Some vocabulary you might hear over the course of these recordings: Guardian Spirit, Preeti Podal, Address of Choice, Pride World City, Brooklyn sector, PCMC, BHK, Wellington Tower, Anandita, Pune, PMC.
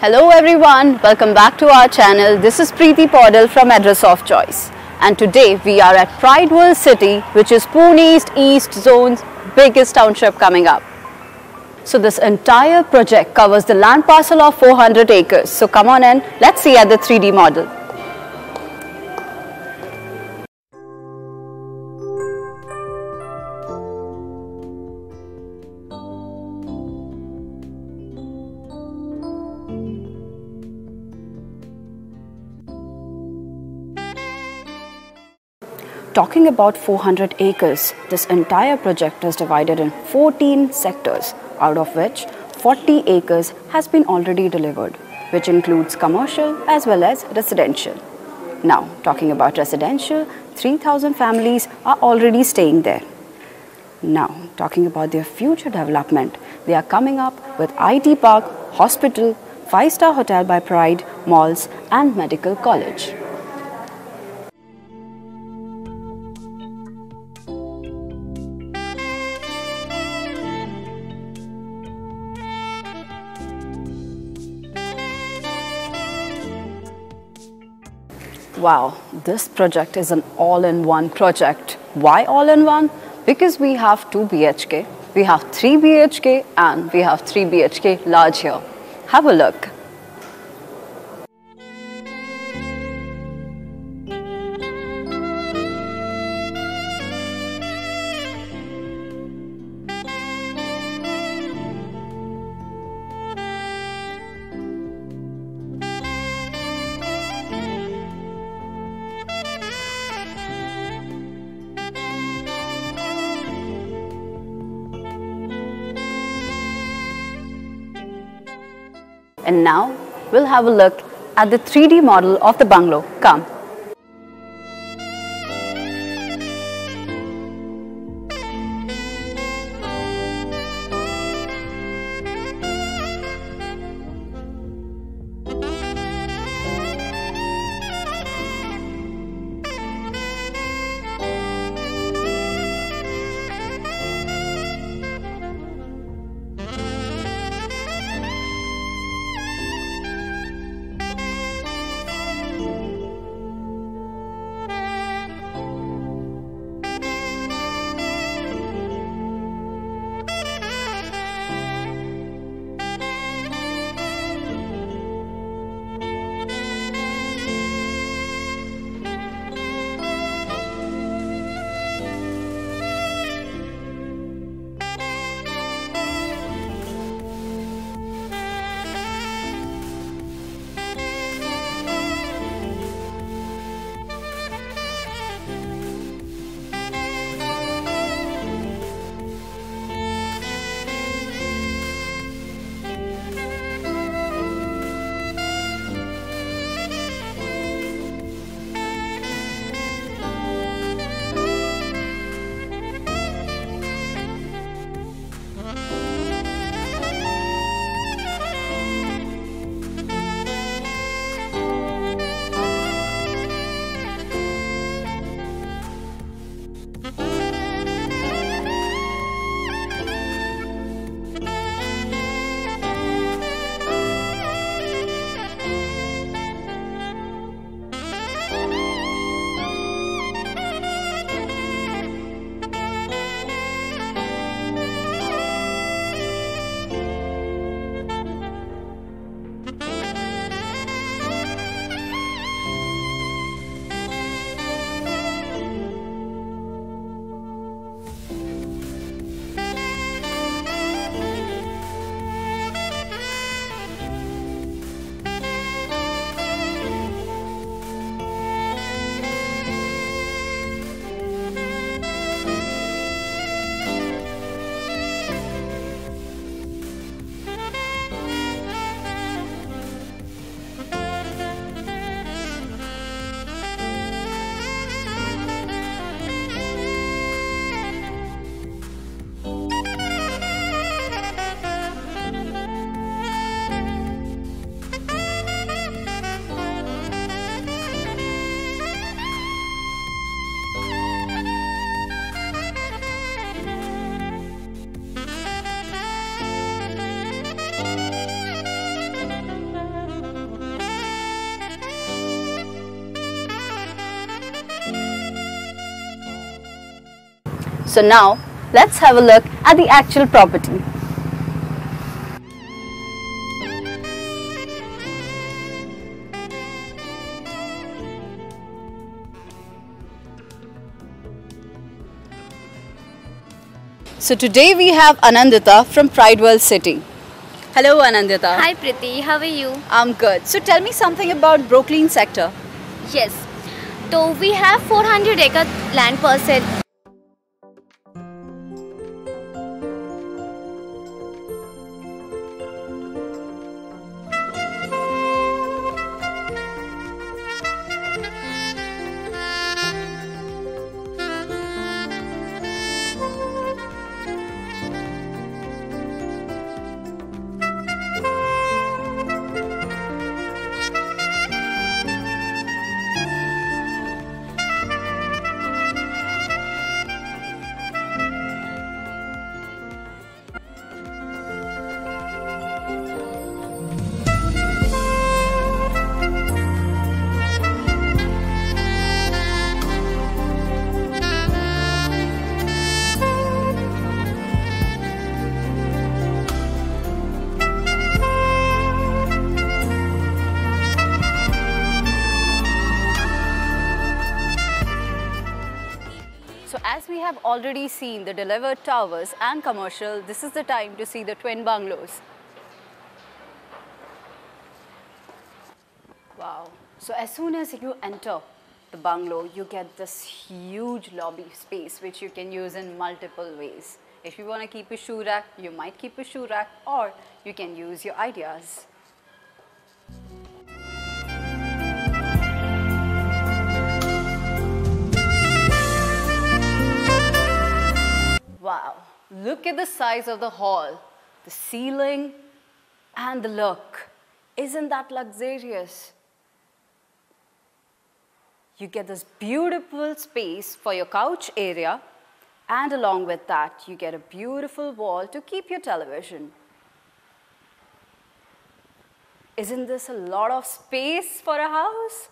Hello everyone, welcome back to our channel. This is Preeti Podal from Address of Choice, and today we are at Pride World City, which is Pune's East Zone's biggest township coming up. So this entire project covers the land parcel of 400 acres. So come on in, let's see at the 3D model. Talking about 400 acres, this entire project is divided in 14 sectors, out of which 40 acres has been already delivered, which includes commercial as well as residential. Now, talking about residential, 3,000 families are already staying there. Now, talking about their future development, they are coming up with IT park, hospital, 5-star hotel by Pride, malls and medical college. Wow, this project is an all-in-one project. Why all-in-one? Because we have 2 BHK, we have 3 BHK and we have 3 BHK large here. Have a look. And now, we'll have a look at the 3D model of the bungalow. Come. So now let's have a look at the actual property. So today we have Anandita from Pride World City. Hello Anandita. Hi Preeti, how are you? I'm good. So tell me something about Brooklyn sector. Yes. So we have 400 acre land parcel. As we have already seen the delivered towers and commercial, this is the time to see the twin bungalows. Wow! So as soon as you enter the bungalow, you get this huge lobby space which you can use in multiple ways. If you want to keep a shoe rack, you might keep a shoe rack, or you can use your ideas. Wow, look at the size of the hall, the ceiling and the look. Isn't that luxurious? You get this beautiful space for your couch area, and along with that you get a beautiful wall to keep your television. Isn't this a lot of space for a house?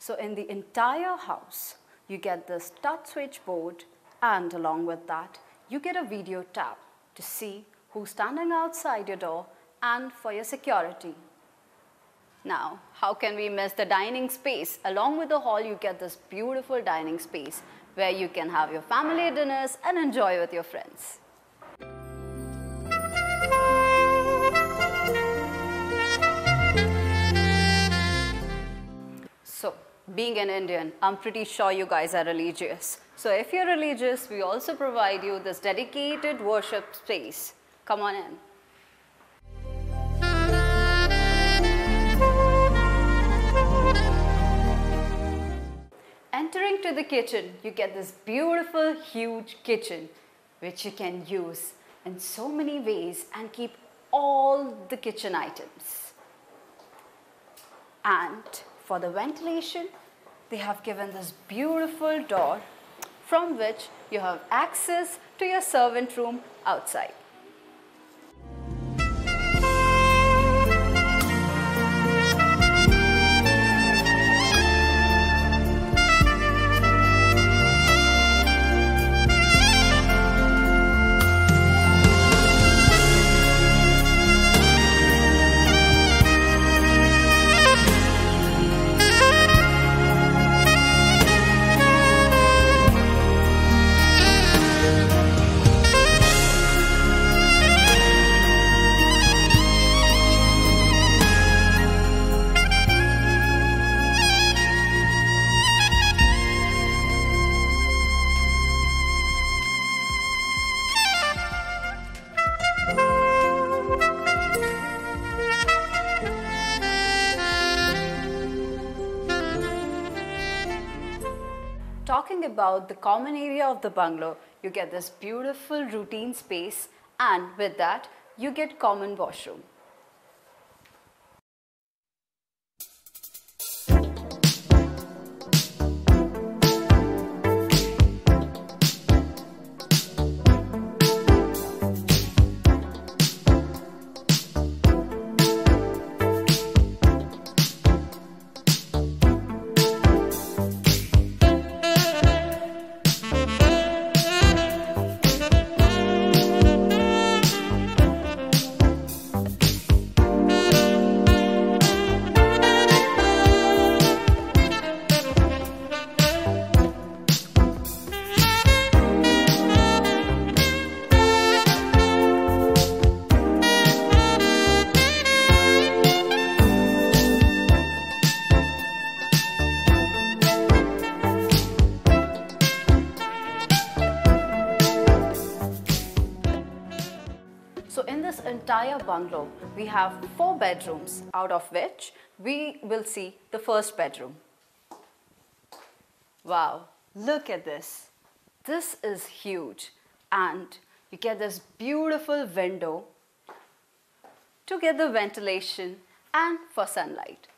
So in the entire house, you get this touch switchboard, and along with that, you get a video tab to see who's standing outside your door and for your security. Now, how can we miss the dining space? Along with the hall, you get this beautiful dining space where you can have your family dinners and enjoy with your friends. So, being an Indian, I'm pretty sure you guys are religious. So if you're religious, we also provide you this dedicated worship space. Come on in. Entering to the kitchen, you get this beautiful, huge kitchen, which you can use in so many ways and keep all the kitchen items. And for the ventilation, they have given this beautiful door from which you have access to your servant room outside. Talking about the common area of the bungalow, you get this beautiful routine space, and with that you get common washroom. Entire bungalow, we have 4 bedrooms, out of which we will see the first bedroom. Wow, look at this. This is huge, and you get this beautiful window to get the ventilation and for sunlight.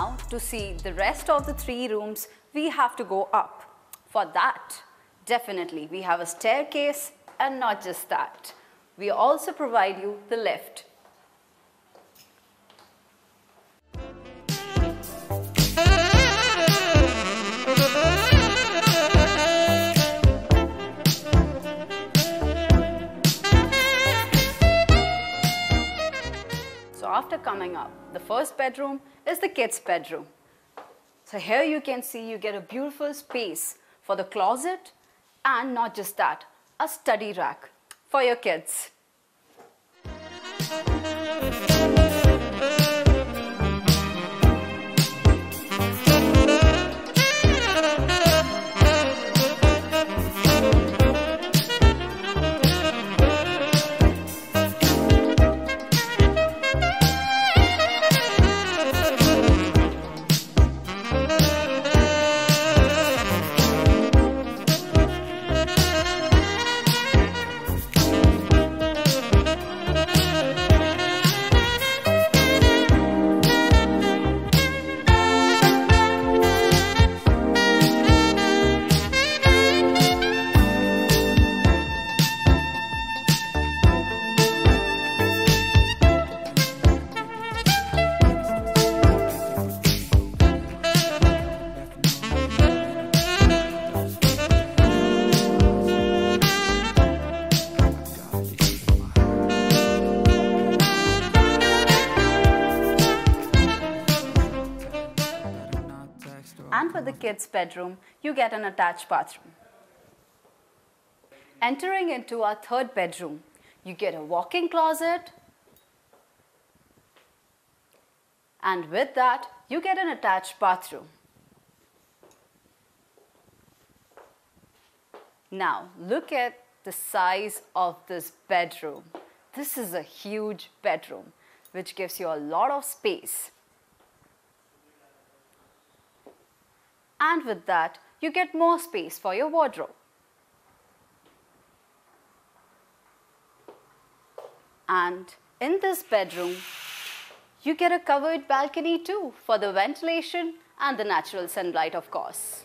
Now to see the rest of the 3 rooms, we have to go up. For that, definitely we have a staircase, and not just that. We also provide you the lift. After coming up, the first bedroom is the kids' bedroom. So here you can see you get a beautiful space for the closet, and not just that, a study rack for your kids. And for the kids' bedroom, you get an attached bathroom. Entering into our 3rd bedroom, you get a walk-in closet, and with that, you get an attached bathroom. Now, look at the size of this bedroom. This is a huge bedroom, which gives you a lot of space. And with that, you get more space for your wardrobe. And in this bedroom, you get a covered balcony too for the ventilation and the natural sunlight, of course.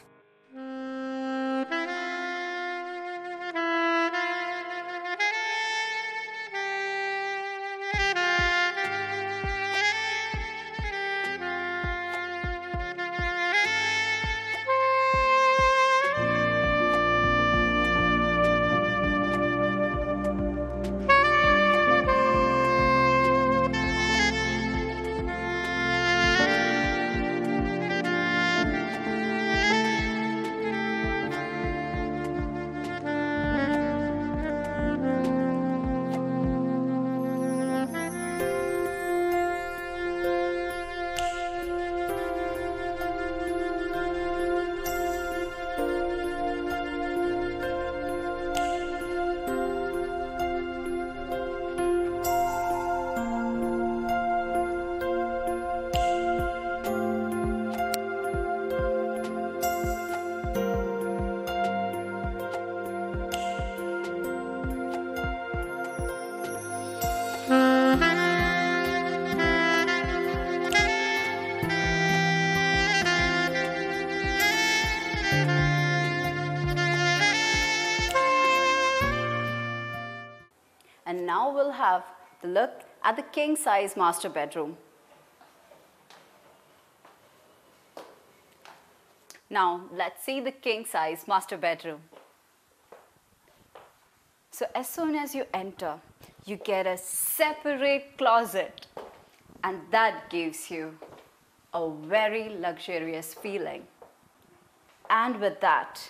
And now we'll have the look at the king-size master bedroom. Now let's see the king-size master bedroom. So as soon as you enter, you get a separate closet, and that gives you a very luxurious feeling. And with that,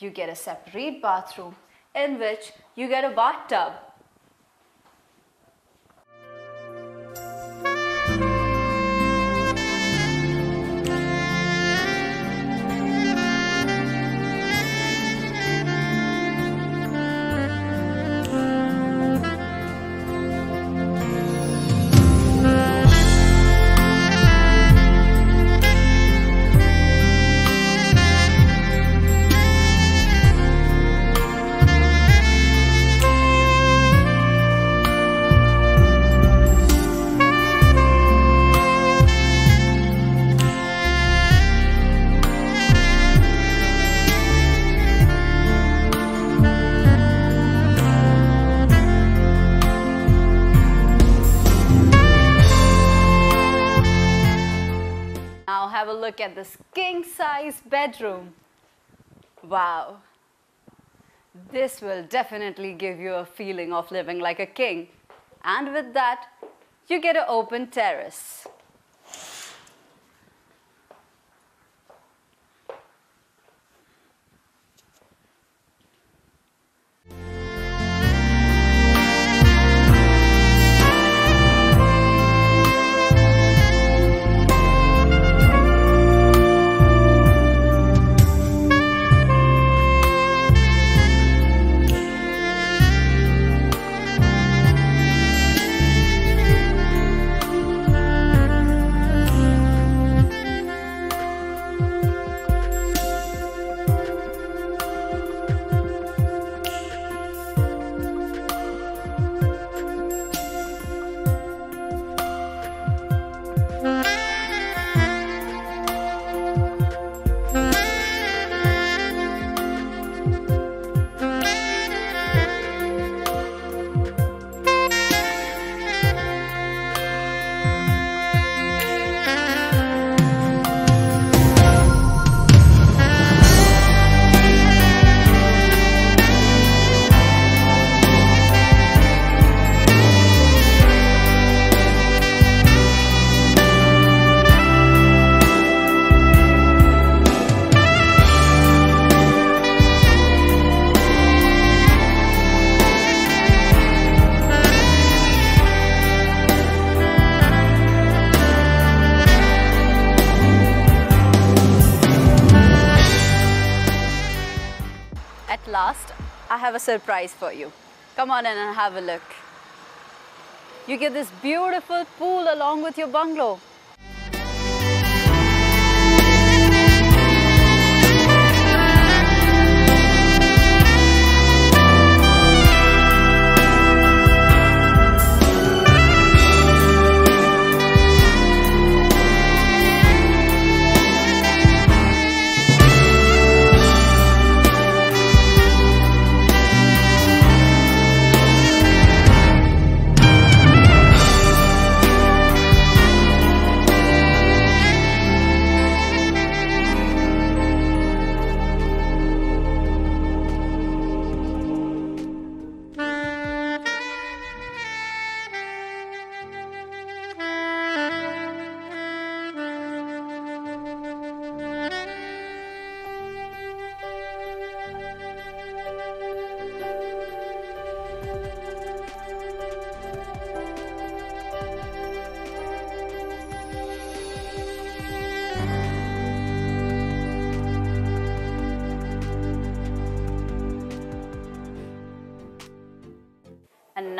you get a separate bathroom in which you get a bathtub. Have a look at this king-size bedroom. Wow, this will definitely give you a feeling of living like a king. And with that, you get an open terrace. Last, I have a surprise for you. Come on in and have a look. You get this beautiful pool along with your bungalow.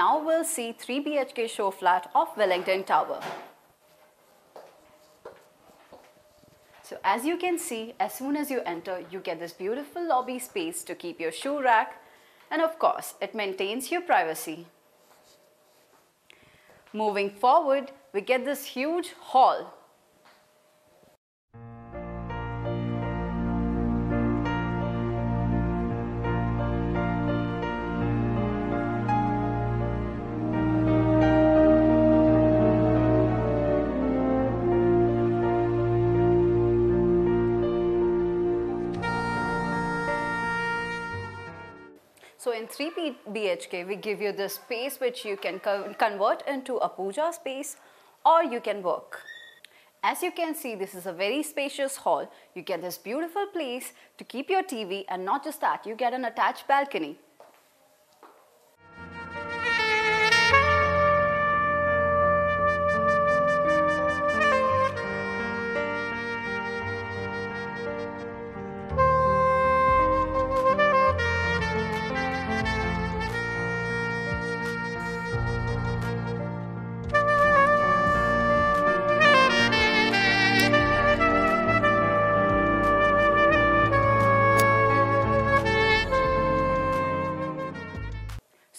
now we'll see 3 BHK show flat of Wellington Tower. So as you can see, as soon as you enter, you get this beautiful lobby space to keep your shoe rack, and of course it maintains your privacy. Moving forward, we get this huge hall. So in 3 BHK, we give you the space which you can convert into a puja space, or you can work. As you can see, this is a very spacious hall. You get this beautiful place to keep your TV, and not just that, you get an attached balcony.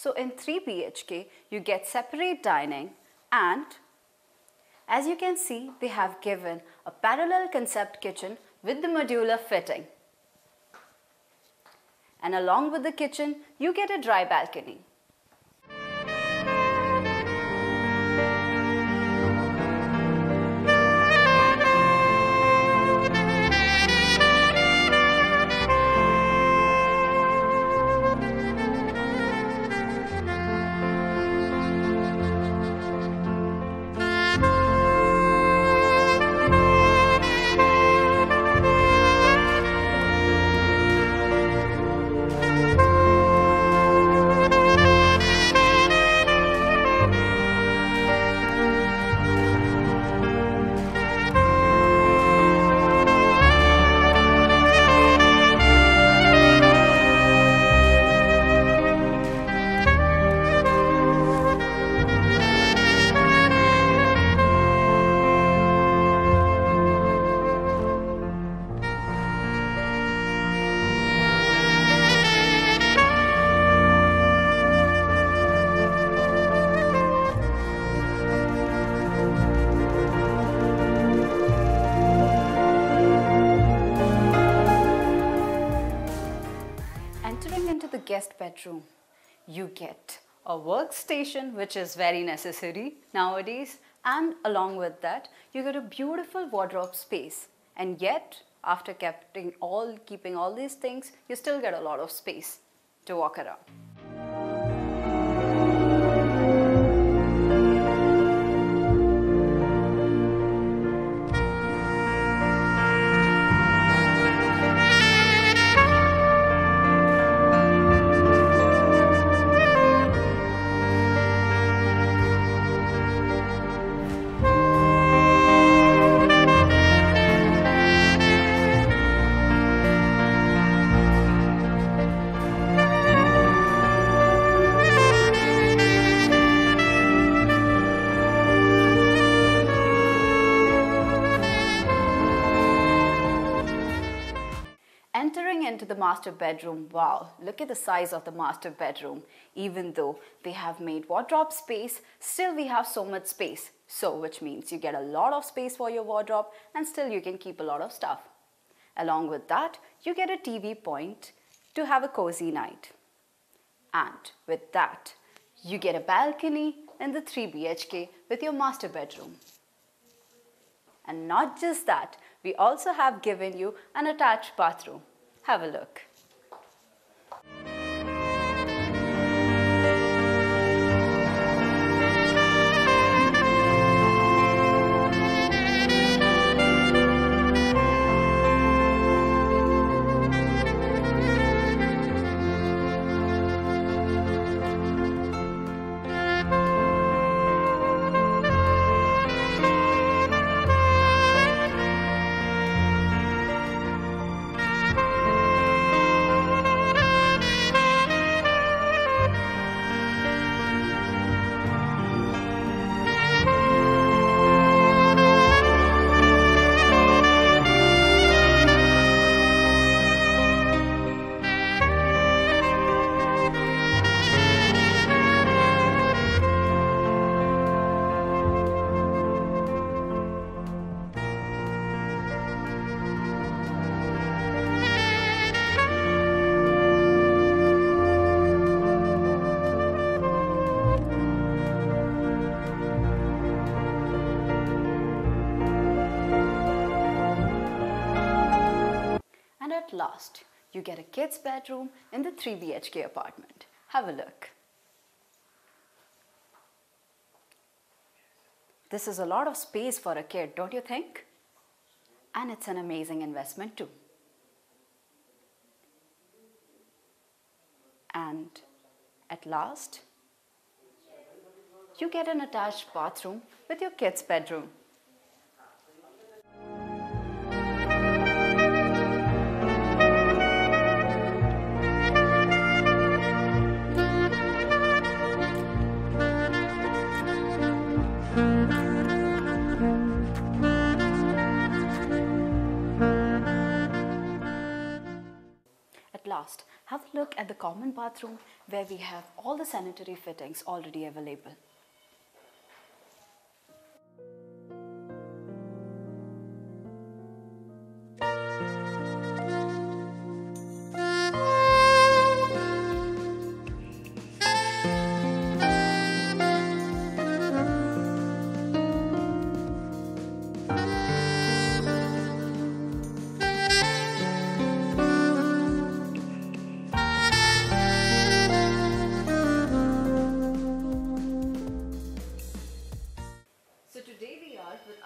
So in 3 BHK, you get separate dining, and as you can see, they have given a parallel concept kitchen with the modular fitting. And along with the kitchen, you get a dry balcony. Guest bedroom, you get a workstation, which is very necessary nowadays, and along with that you get a beautiful wardrobe space, and yet after keeping all these things, you still get a lot of space to walk around. Into the master bedroom. Wow, look at the size of the master bedroom. Even though they have made wardrobe space, still we have so much space. So which means you get a lot of space for your wardrobe, and still you can keep a lot of stuff. Along with that, you get a TV point to have a cozy night. And with that, you get a balcony in the 3 BHK with your master bedroom. And not just that, we also have given you an attached bathroom. Have a look. at last, you get a kid's bedroom in the 3BHK apartment. Have a look. This is a lot of space for a kid, don't you think? And it's an amazing investment too. And at last, you get an attached bathroom with your kid's bedroom. Have a look at the common bathroom where we have all the sanitary fittings already available.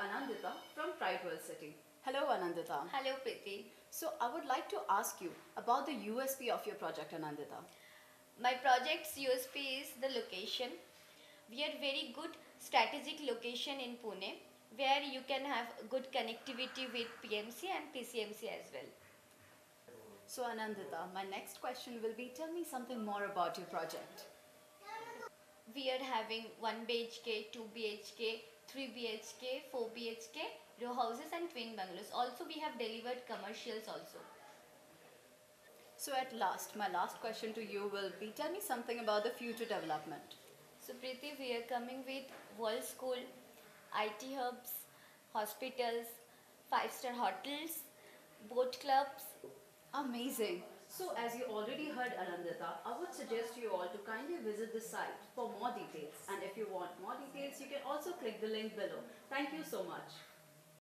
Anandita from Pride World City. Hello Anandita. Hello Preeti. So I would like to ask you about the USP of your project, Anandita. My project's USP is the location. We are very good strategic location in Pune where you can have good connectivity with PMC and PCMC as well. So Anandita, my next question will be, tell me something more about your project. We are having 1 BHK, 2 BHK, 3 BHK, 4 BHK, row houses and twin bungalows. Also we have delivered commercials also. So at last, my last question to you will be, tell me something about the future development. So Preeti, we are coming with World School, IT hubs, hospitals, 5-star hotels, boat clubs. Amazing. So as you already heard Anandita, I would suggest you all to kindly visit the site for more details. And if you want more details, you can also click the link below. Thank you so much.